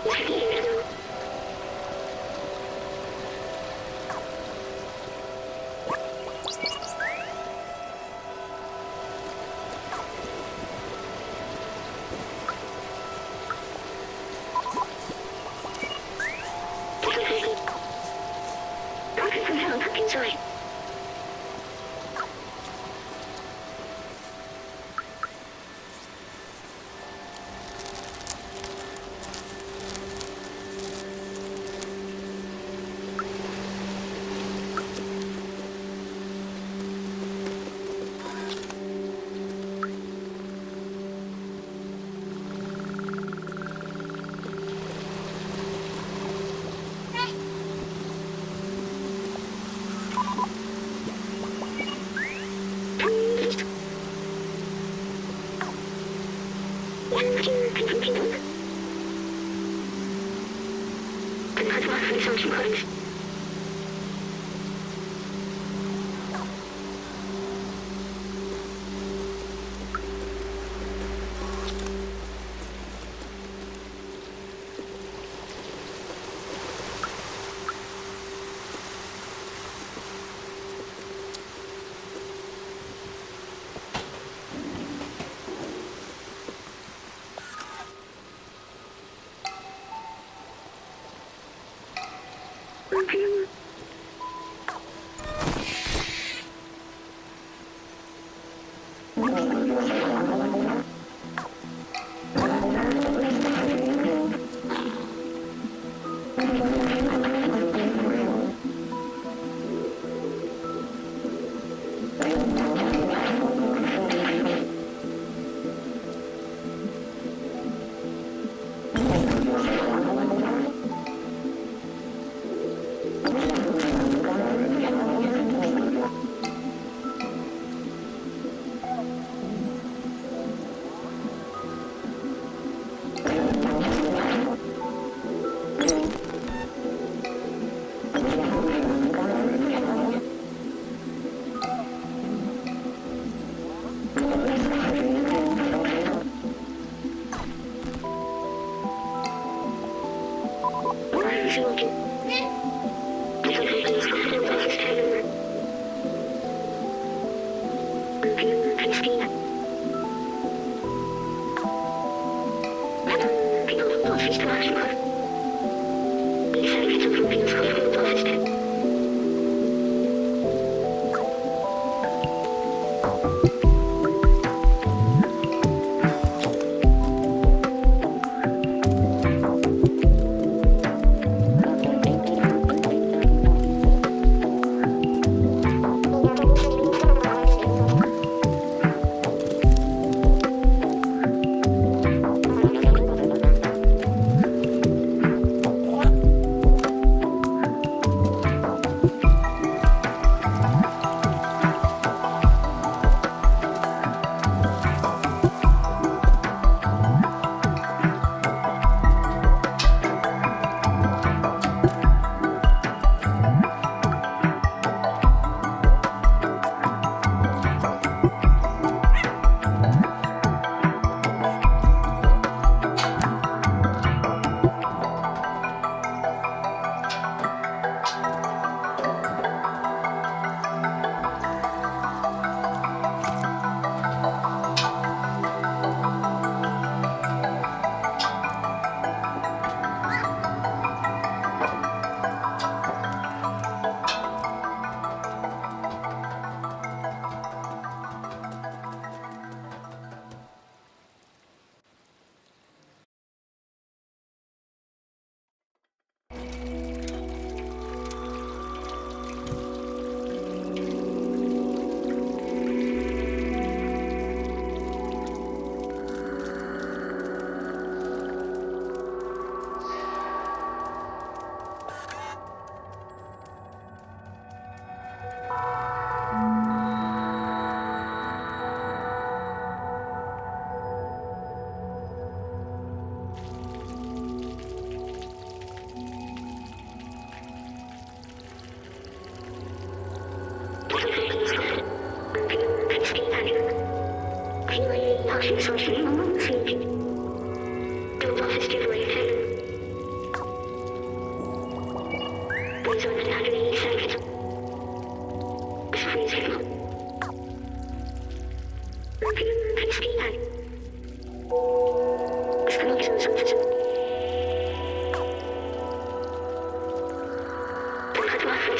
What do you do? victory.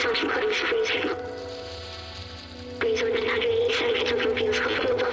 Wiedzą chorym szufnictwo. Wiedzą nadal i serwiecą wąpińską próbą.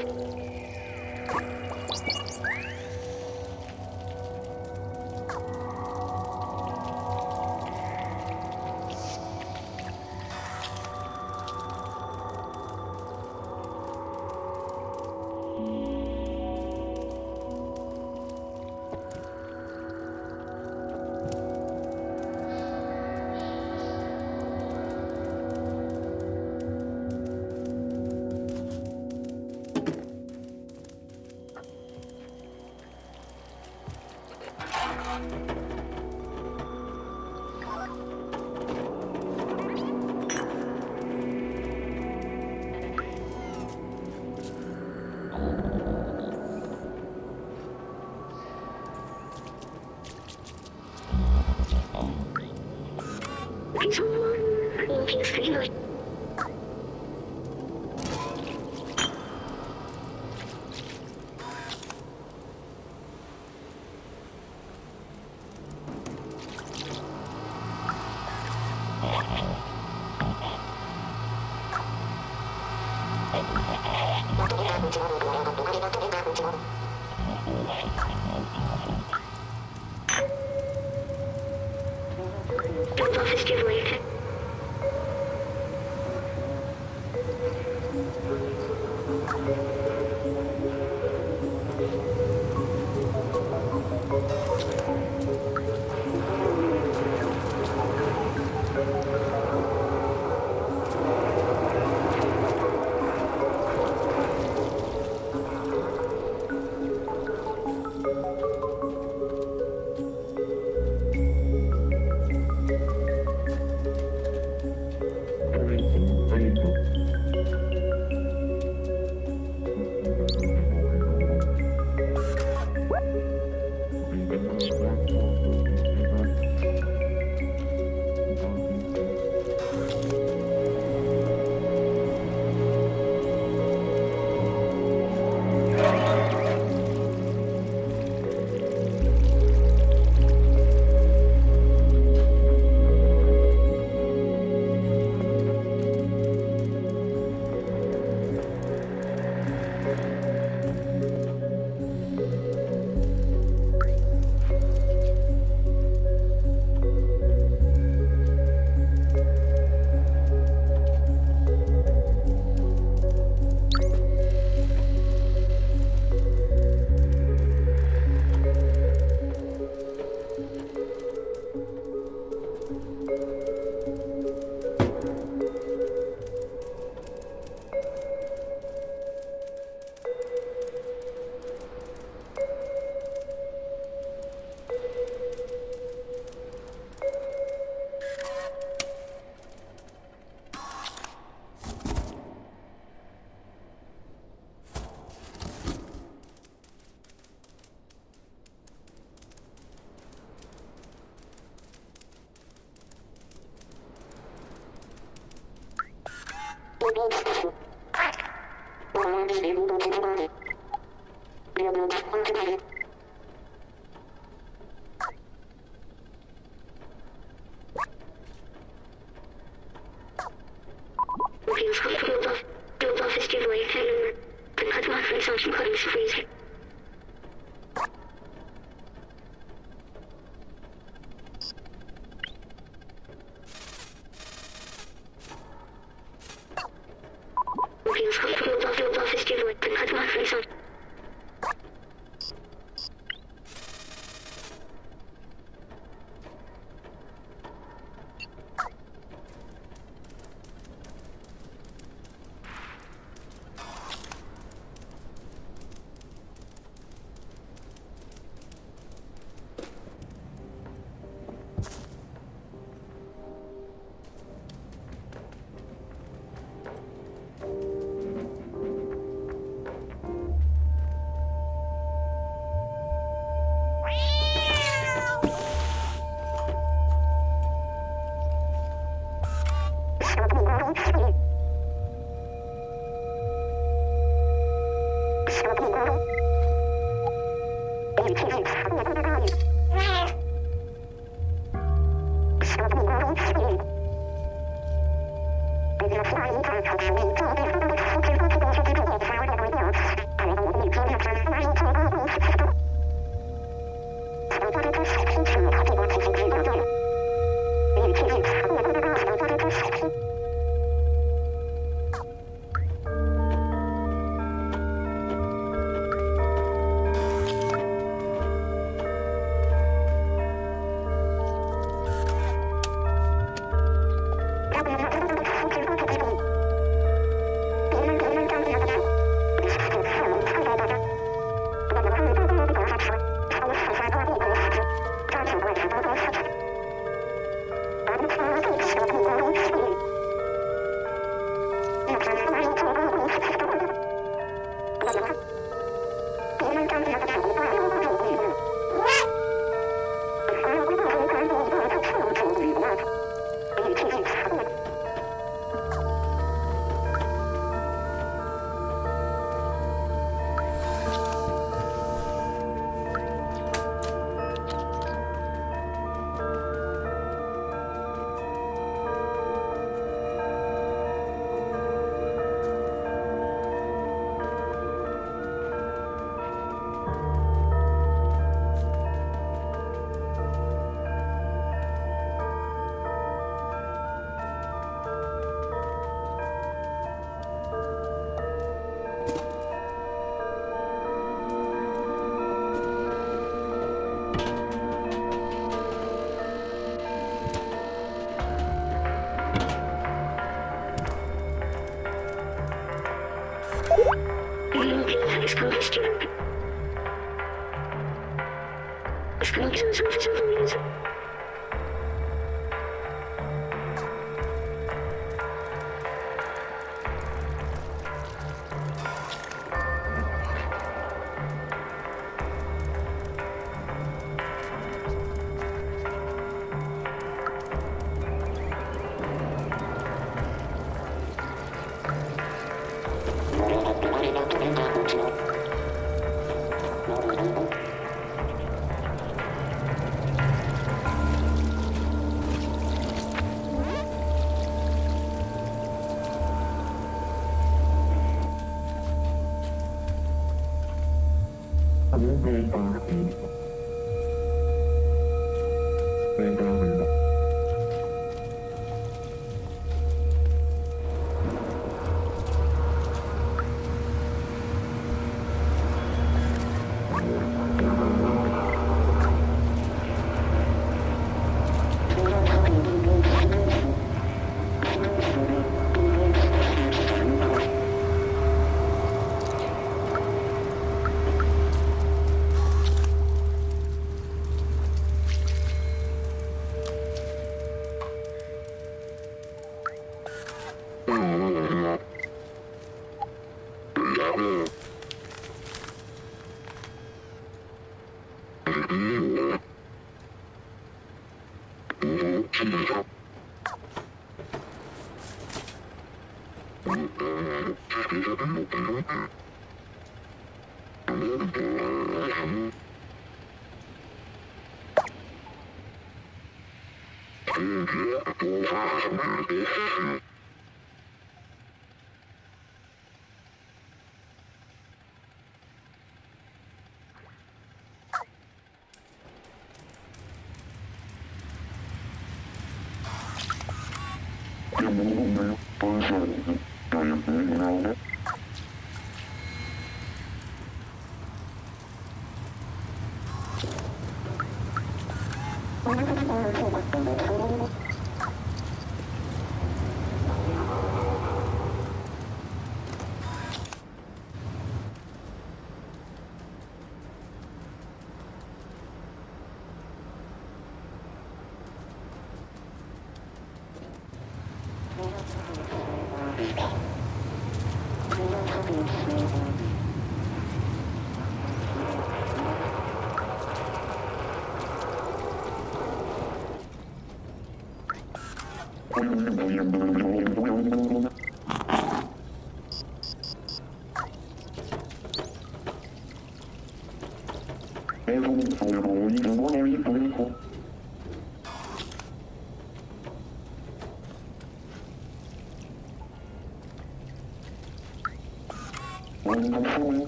We'll be able to do all this, give it a good laugh and some.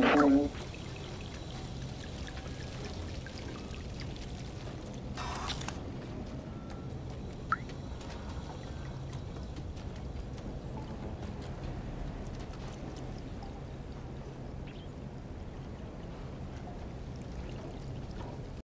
One,